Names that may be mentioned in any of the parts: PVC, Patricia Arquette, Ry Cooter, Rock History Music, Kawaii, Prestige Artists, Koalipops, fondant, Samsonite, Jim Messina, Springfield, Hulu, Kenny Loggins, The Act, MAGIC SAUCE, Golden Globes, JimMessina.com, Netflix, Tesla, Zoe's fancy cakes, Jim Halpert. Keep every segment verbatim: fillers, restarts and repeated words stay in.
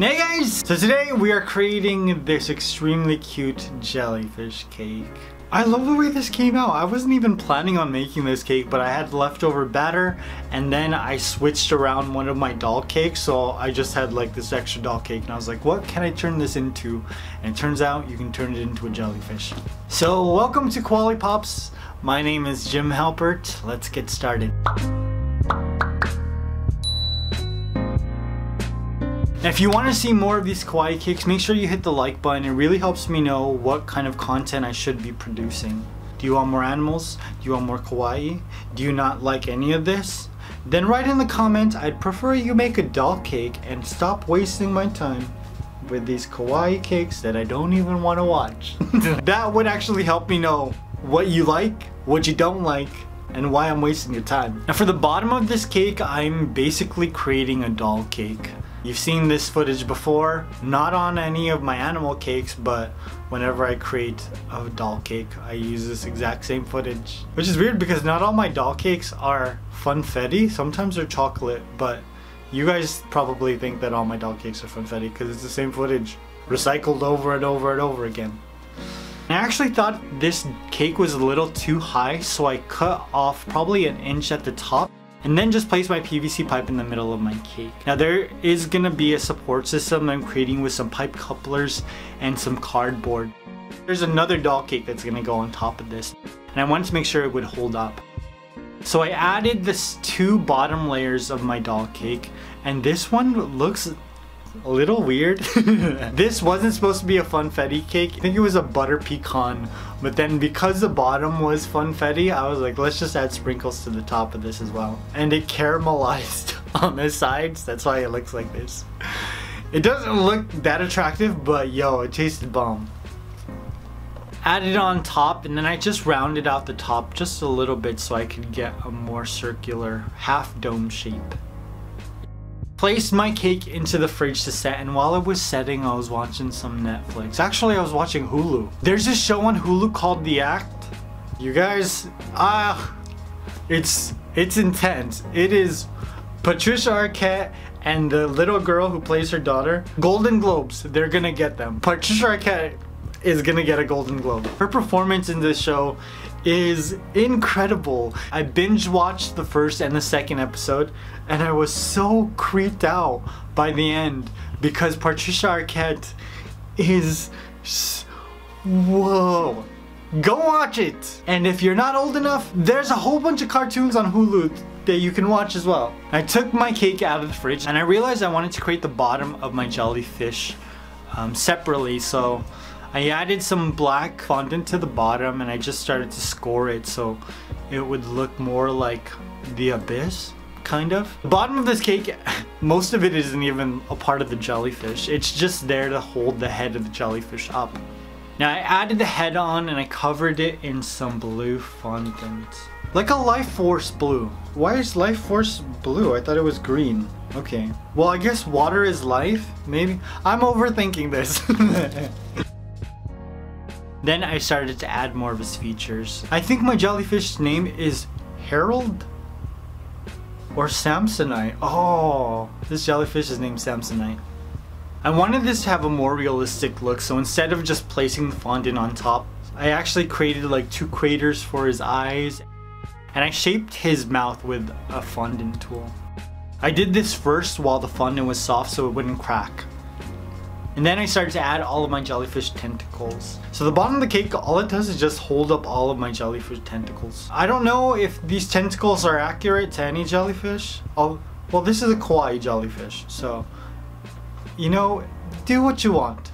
Hey guys! So today we are creating this extremely cute jellyfish cake. I love the way this came out. I wasn't even planning on making this cake, but I had leftover batter and then I switched around one of my doll cakes, so I just had like this extra doll cake and I was like, what can I turn this into? And it turns out you can turn it into a jellyfish. So welcome to Koalipops. My name is Jim Halpert. Let's get started. Now, if you want to see more of these kawaii cakes, make sure you hit the like button. It really helps me know what kind of content I should be producing. Do you want more animals? Do you want more kawaii? Do you not like any of this? Then write in the comment, I'd prefer you make a doll cake and stop wasting my time with these kawaii cakes that I don't even want to watch. That would actually help me know what you like, what you don't like, and why I'm wasting your time. Now for the bottom of this cake, I'm basically creating a doll cake. You've seen this footage before, not on any of my animal cakes, but whenever I create a doll cake, I use this exact same footage. Which is weird because not all my doll cakes are funfetti, sometimes they're chocolate, but you guys probably think that all my doll cakes are funfetti because it's the same footage, recycled over and over and over again. I actually thought this cake was a little too high, so I cut off probably an inch at the top and then just place my P V C pipe in the middle of my cake. Now there is gonna be a support system I'm creating with some pipe couplers and some cardboard. There's another doll cake that's gonna go on top of this and I wanted to make sure it would hold up. So I added this two bottom layers of my doll cake and this one looks a little weird. This wasn't supposed to be a funfetti cake. I think it was a butter pecan, but then because the bottom was funfetti, I was like, let's just add sprinkles to the top of this as well. And it caramelized on the sides. That's why it looks like this. It doesn't look that attractive, but yo, it tasted bomb. Added on top and then I just rounded out the top just a little bit so I could get a more circular half dome shape. Placed my cake into the fridge to set, and while it was setting I was watching some Netflix. Actually I was watching Hulu. There's this show on Hulu called The Act. You guys, ah, it's it's intense. It is Patricia Arquette and the little girl who plays her daughter. Golden Globes, they're gonna get them. Patricia Arquette is gonna get a Golden Globe. Her performance in this show is incredible. I binge watched the first and the second episode and I was so creeped out by the end because Patricia Arquette is... whoa. Go watch it! And if you're not old enough, there's a whole bunch of cartoons on Hulu that you can watch as well. I took my cake out of the fridge and I realized I wanted to create the bottom of my jellyfish um, separately, so I added some black fondant to the bottom and I just started to score it so it would look more like the abyss, kind of. The bottom of this cake, most of it isn't even a part of the jellyfish. It's just there to hold the head of the jellyfish up. Now I added the head on and I covered it in some blue fondant. Like a life force blue. Why is life force blue? I thought it was green. Okay. Well, I guess water is life, maybe? I'm overthinking this. Then I started to add more of his features. I think my jellyfish's name is Harold or Samsonite. Oh, this jellyfish is named Samsonite. I wanted this to have a more realistic look, so instead of just placing the fondant on top, I actually created like two craters for his eyes and I shaped his mouth with a fondant tool. I did this first while the fondant was soft so it wouldn't crack. And then I started to add all of my jellyfish tentacles. So the bottom of the cake, all it does is just hold up all of my jellyfish tentacles. I don't know if these tentacles are accurate to any jellyfish. I'll, well, this is a kawaii jellyfish, so, you know, do what you want.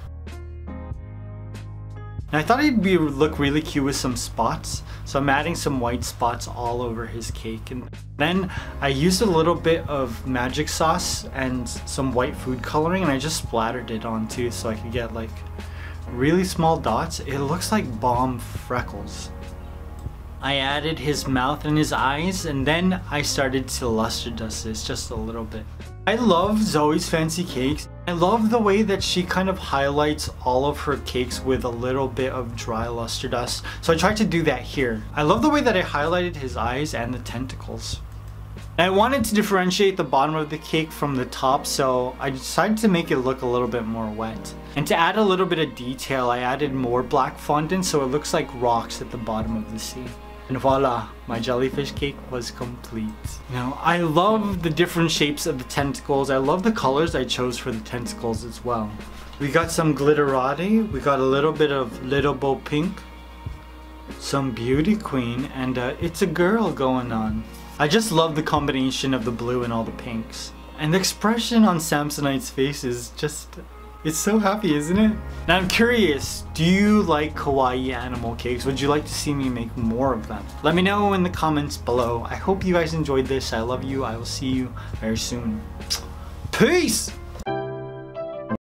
And I thought he'd be, look really cute with some spots, so I'm adding some white spots all over his cake. And then I used a little bit of magic sauce and some white food coloring and I just splattered it on too so I could get like really small dots. It looks like bomb freckles. I added his mouth and his eyes and then I started to luster dust this just a little bit. I love Zoe's Fancy Cakes. I love the way that she kind of highlights all of her cakes with a little bit of dry luster dust. So I tried to do that here. I love the way that I highlighted his eyes and the tentacles. I wanted to differentiate the bottom of the cake from the top, so I decided to make it look a little bit more wet. And to add a little bit of detail, I added more black fondant so it looks like rocks at the bottom of the sea. And voila, my jellyfish cake was complete. Now, I love the different shapes of the tentacles. I love the colors I chose for the tentacles as well. We got some glitterati, we got a little bit of Little Bo Pink, some Beauty Queen, and uh, It's a Girl going on. I just love the combination of the blue and all the pinks. And the expression on Samsonite's face is just, it's so happy, isn't it? Now I'm curious, do you like kawaii animal cakes? Would you like to see me make more of them? Let me know in the comments below. I hope you guys enjoyed this. I love you. I will see you very soon. Peace!